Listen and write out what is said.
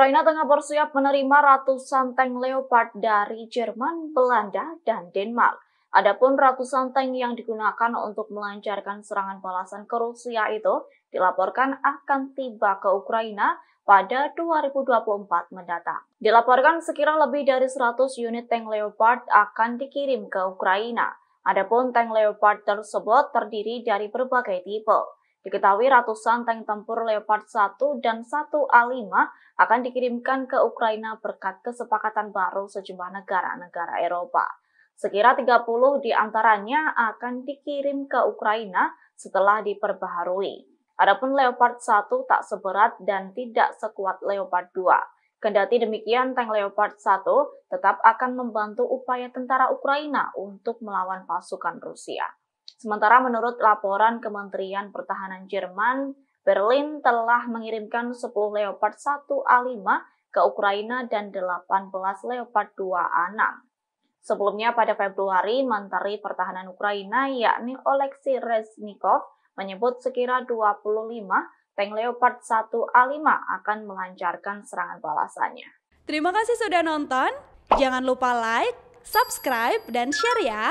Ukraina tengah bersiap menerima ratusan tank Leopard dari Jerman, Belanda, dan Denmark. Adapun ratusan tank yang digunakan untuk melancarkan serangan balasan ke Rusia itu dilaporkan akan tiba ke Ukraina pada 2024 mendatang. Dilaporkan sekira lebih dari 100 unit tank Leopard akan dikirim ke Ukraina. Adapun tank Leopard tersebut terdiri dari berbagai tipe. Diketahui ratusan tank tempur Leopard 1 dan 1A5 akan dikirimkan ke Ukraina berkat kesepakatan baru sejumlah negara-negara Eropa. Sekira 30 di antaranya akan dikirim ke Ukraina setelah diperbaharui. Adapun Leopard 1 tak seberat dan tidak sekuat Leopard 2. Kendati demikian, tank Leopard 1 tetap akan membantu upaya tentara Ukraina untuk melawan pasukan Rusia. Sementara menurut laporan Kementerian Pertahanan Jerman, Berlin telah mengirimkan 10 Leopard 1A5 ke Ukraina dan 18 Leopard 2A6. Sebelumnya pada Februari, Menteri Pertahanan Ukraina yakni Oleksiy Reznikov menyebut sekira 25 tank Leopard 1A5 akan melancarkan serangan balasannya. Terima kasih sudah nonton, jangan lupa like, subscribe, dan share ya!